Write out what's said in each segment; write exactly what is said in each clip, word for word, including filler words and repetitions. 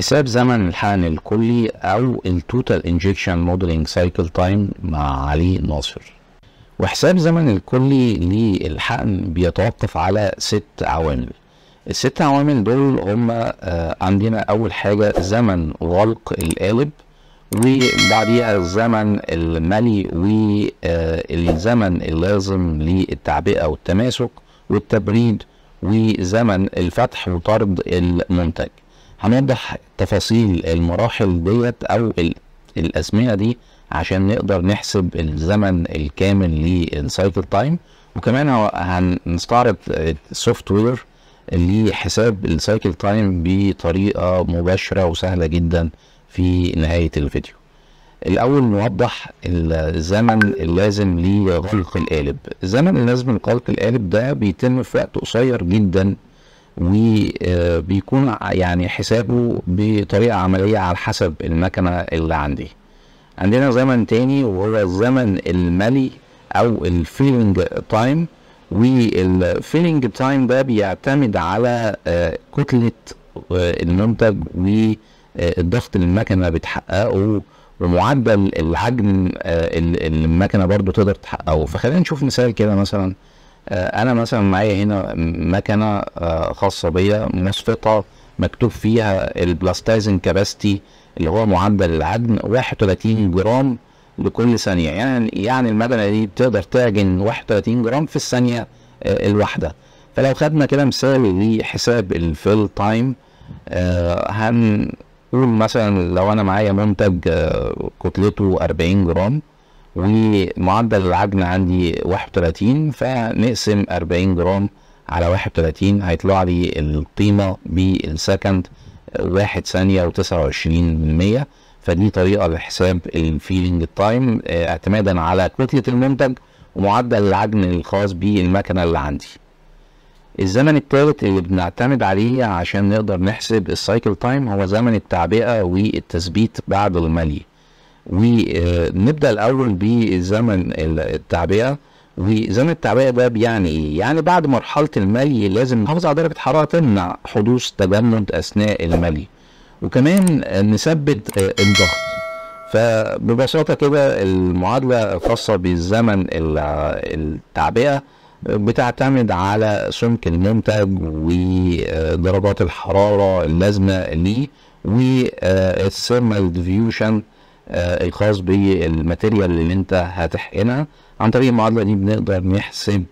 حساب زمن الحقن الكلي او التوتال انجكشن موديلنج سايكل تايم مع علي ناصر. وحساب زمن الكلي للحقن بيتوقف على ست عوامل. الست عوامل دول هما عندنا اول حاجه زمن غلق القالب، وبعديها الزمن الملي والزمن اللازم للتعبئه والتماسك والتبريد وزمن الفتح وطرد المنتج. هنوضح تفاصيل المراحل ديت او الاسميه دي عشان نقدر نحسب الزمن الكامل للسايكل تايم، وكمان هنستعرض السوفت وير لحساب السايكل تايم بطريقه مباشره وسهله جدا في نهايه الفيديو. الاول نوضح الزمن اللازم لغلق القالب. الزمن اللازم لغلق القالب ده بيتم في وقت قصير جدا، وبيكون يعني حسابه بطريقه عمليه على حسب المكنه اللي عندي. عندنا زمن تاني وهو الزمن الملي او الفيلنج تايم، والفيلنج تايم ده بيعتمد على كتله المنتج والضغط اللي المكنه بتحققه ومعدل الحجم اللي المكنه برضو تقدر تحققه. فخلينا نشوف مثال كده. مثلا انا مثلا معايا هنا مكنه خاصه بيا مصفطه مكتوب فيها البلاستايزن كاباسيتي اللي هو معدل العجن واحد وثلاثين جرام لكل ثانيه، يعني يعني المكنه دي بتقدر تعجن واحد وثلاثين جرام في الثانيه الواحده. فلو خدنا كده مثال لحساب الفيل تايم، هنقول مثلا لو انا معايا منتج كتلته أربعين جرام ومعدل العجن عندي واحد وثلاثين، فنقسم أربعين جرام على واحد وثلاثين هيطلع لي القيمه بالسكند واحد ثانيه وتسعة وعشرين بالميه. فدي طريقه لحساب الفيلنج تايم اعتمادا على كتله المنتج ومعدل العجن الخاص بالمكنه اللي عندي. الزمن الثالث اللي بنعتمد عليه عشان نقدر نحسب السايكل تايم هو زمن التعبئه والتثبيت بعد الملي. ونبدا الاول بزمن التعبئه. وزمن التعبئه ده بيعني ايه؟ يعني بعد مرحله الملي لازم نحافظ على درجه حراره تمنع حدوث تجمد اثناء الملي، وكمان نثبت الضغط. فببساطه كده المعادله الخاصه بالزمن التعبئه بتعتمد على سمك المنتج ودرجات الحراره اللازمه ليه والثيرمال ديفيوشن الخاص بالماتيريال اللي انت هتحقنها. عن طريق المعادله دي بنقدر نحسب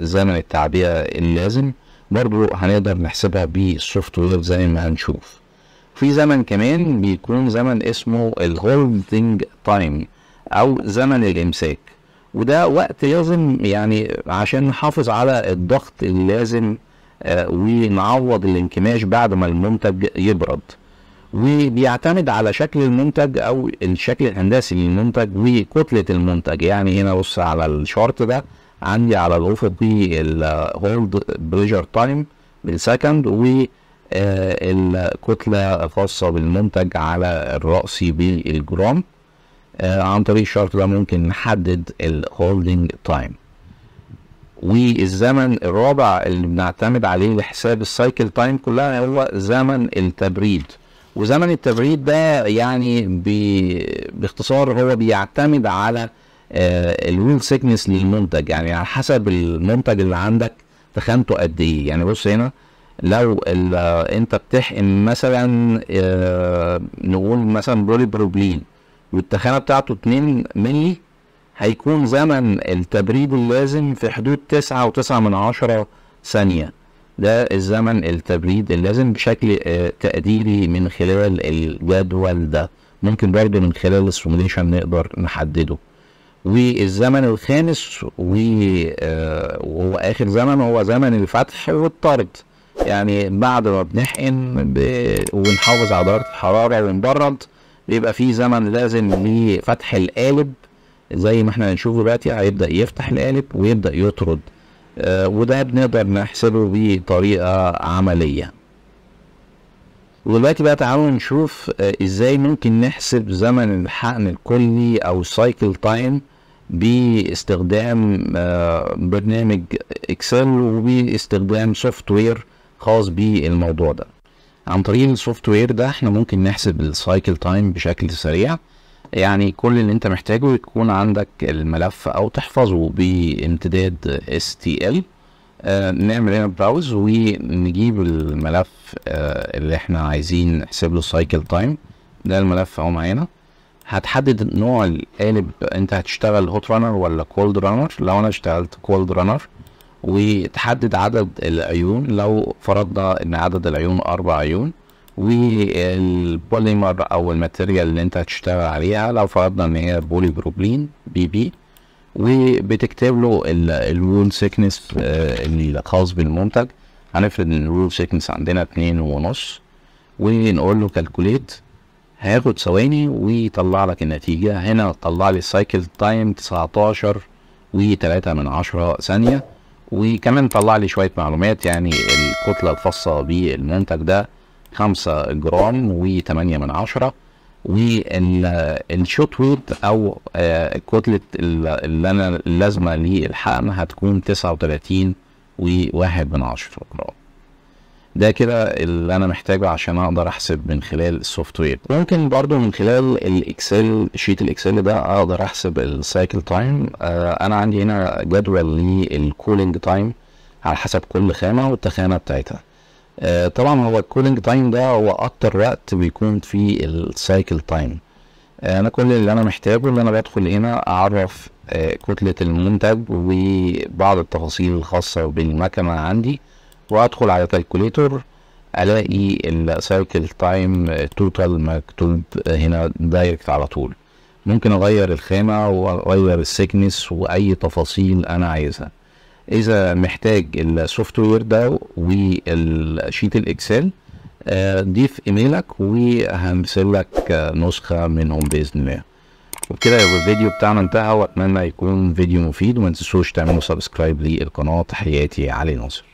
زمن التعبئه اللازم. برضو هنقدر نحسبها بالسوفت وير زي ما هنشوف. في زمن كمان بيكون زمن اسمه الهولدنج تايم او زمن الامساك، وده وقت لازم يعني عشان نحافظ على الضغط اللازم آه ونعوض الانكماش بعد ما المنتج يبرد. وبيعتمد على شكل المنتج او الشكل الهندسي للمنتج وكتله المنتج. يعني هنا بص على الشارت ده عندي على الافقي الهولد بريشر تايم بالسكند والكتله الخاصه بالمنتج على الراسي بالجرام. عن طريق الشارت ده ممكن نحدد الهولدنج تايم. والزمن الرابع اللي بنعتمد عليه لحساب السايكل تايم كلها هو زمن التبريد. وزمن التبريد ده يعني باختصار هو بيعتمد على الويل سيكنس للمنتج، يعني على حسب المنتج اللي عندك تخانته قد ايه. يعني بص هنا لو انت بتحقن مثلا آه نقول مثلا بولي بروبلين والتخانه بتاعته اتنين مللي، هيكون زمن التبريد اللازم في حدود تسعة وتسعة من عشرة ثانيه. ده الزمن التبريد اللازم بشكل آه تقديري من خلال الجدول ده، ممكن برضه من خلال السيميوليشن نقدر نحدده. والزمن الخامس وهو اخر زمن هو زمن الفتح والطرد، يعني بعد ما بنحقن ونحافظ على درجه الحراره ونبرد بيبقى في زمن لازم لفتح القالب. زي ما احنا هنشوف دلوقتي هيبدا يفتح القالب ويبدا يطرد، آه وده بنقدر نحسبه بطريقه عمليه. ودلوقتي بقى تعالوا نشوف ازاي ممكن نحسب زمن الحقن الكلي او سايكل تايم باستخدام برنامج اكسل وباستخدام سوفت وير خاص بالموضوع ده. عن طريق السوفت وير ده احنا ممكن نحسب السايكل تايم بشكل سريع. يعني كل اللي انت محتاجه يكون عندك الملف او تحفظه بامتداد إس تي إل. آه نعمل هنا براوز ونجيب الملف آه اللي احنا عايزين نحسب له السايكل تايم. ده الملف اهو معانا. هتحدد نوع القالب، انت هتشتغل هوت رانر ولا كولد رانر. لو انا اشتغلت كولد رانر، وتحدد عدد العيون. لو فرضنا ان عدد العيون اربع عيون، والبوليمر او الماتيريال اللي انت هتشتغل عليها لو فرضنا ان هي بولي بروبلين بي بي، وبتكتب له الوول سيكنس اللي خاص بالمنتج. هنفرض ان الوول سيكنس عندنا اتنين ونص، ونقول له كالكوليت. هياخد ثواني ويطلع لك النتيجه. هنا طلع لي السايكل تايم تسعتاشر وتلاتة من عشرة ثانيه، وكمان طلع لي شويه معلومات. يعني الكتله الخاصه بالمنتج ده خمسة جرام وتمانية من عشرة، والشوت ويت او كتله اللي انا اللازمه للحقن هتكون تسعة وتلاتين وواحد من عشرة جرام. ده كده اللي انا محتاجه عشان اقدر احسب من خلال السوفت وير. ممكن برضو من خلال الاكسل، شيت الاكسل ده اقدر احسب السايكل تايم. آه انا عندي هنا جدول للكولينج تايم على حسب كل خامه والتخانه بتاعتها. آه طبعا هو الكولينج تايم ده هو اكتر وقت بيكون فيه السايكل تايم. آه انا كل اللي انا محتاجه ان انا بدخل هنا اعرف آه كتله المنتج وبعض التفاصيل الخاصه بالمكنه عندي، وادخل على كالكوليتور الاقي السايكل تايم توتال مكتوب هنا دايركت على طول. ممكن اغير الخامه واغير السيكنس واي تفاصيل انا عايزها. اذا محتاج السوفت وير ده والشيت الاكسل، ضيف ايميلك وهنرسل لك نسخه منهم باذن الله. وبكده يبقى الفيديو بتاعنا انتهى، واتمنى يكون فيديو مفيد، وما تنسوش تعملوا سبسكرايب للقناه. تحياتي علي ناصر.